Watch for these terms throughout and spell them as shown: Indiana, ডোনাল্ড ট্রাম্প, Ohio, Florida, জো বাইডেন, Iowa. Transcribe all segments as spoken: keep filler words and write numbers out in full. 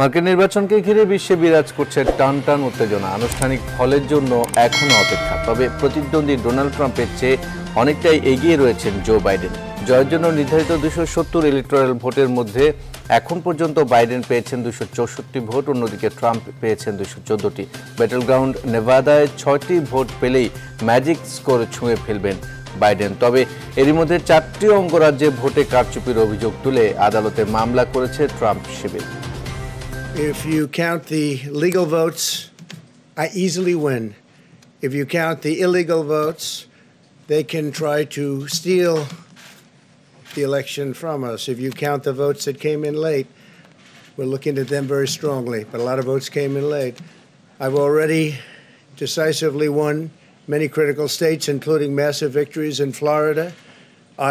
মার্কিন নির্বাচনকে ঘিরে বিশ্বে বিরাজ করছে টান টান উত্তেজনা। আনুষ্ঠানিক ফলের জন্য এখনো অপেক্ষা, তবে প্রতিদ্বন্দ্বী ডোনাল্ড ট্রাম্পের চেয়ে অনেকটাই এগিয়ে রয়েছেন জো বাইডেন। জয়ের জন্য নির্ধারিত দুশো সত্তর ইলেকট্রাল ভোটের মধ্যে এখন পর্যন্ত বাইডেন পেয়েছেন দুশো চৌষট্টি ভোট, অন্যদিকে ট্রাম্প পেয়েছেন দুশো চোদ্দটি। ব্যাটল গ্রাউন্ড নেভাদায় ছয়টি ভোট পেলেই ম্যাজিক স্কোর ছুঁয়ে ফেলবেন বাইডেন। তবে এরই মধ্যে চারটি অঙ্গরাজ্যে ভোটে কারচুপির অভিযোগ তুলে আদালতে মামলা করেছে ট্রাম্প শিবির। If you count the legal votes, I easily win. If you count the illegal votes, they can try to steal the election from us. If you count the votes that came in late, we're looking at them very strongly, but a lot of votes came in late. I've already decisively won many critical states, including massive victories in Florida,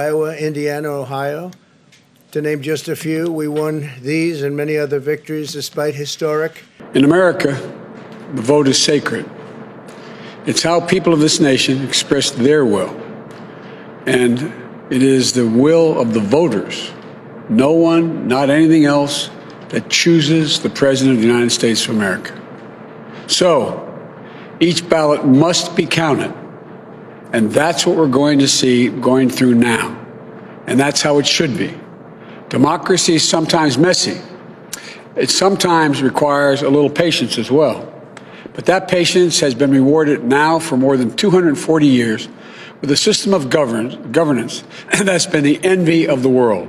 Iowa, Indiana, Ohio. To name just a few, we won these and many other victories despite historic. In America, the vote is sacred. It's how people of this nation express their will. And it is the will of the voters, no one, not anything else, that chooses the President of the United States of America. So, each ballot must be counted. And that's what we're going to see going through now. And that's how it should be. Democracy is sometimes messy. It sometimes requires a little patience as well. But that patience has been rewarded now for more than two hundred forty years with a system of govern- governance that's been the envy of the world.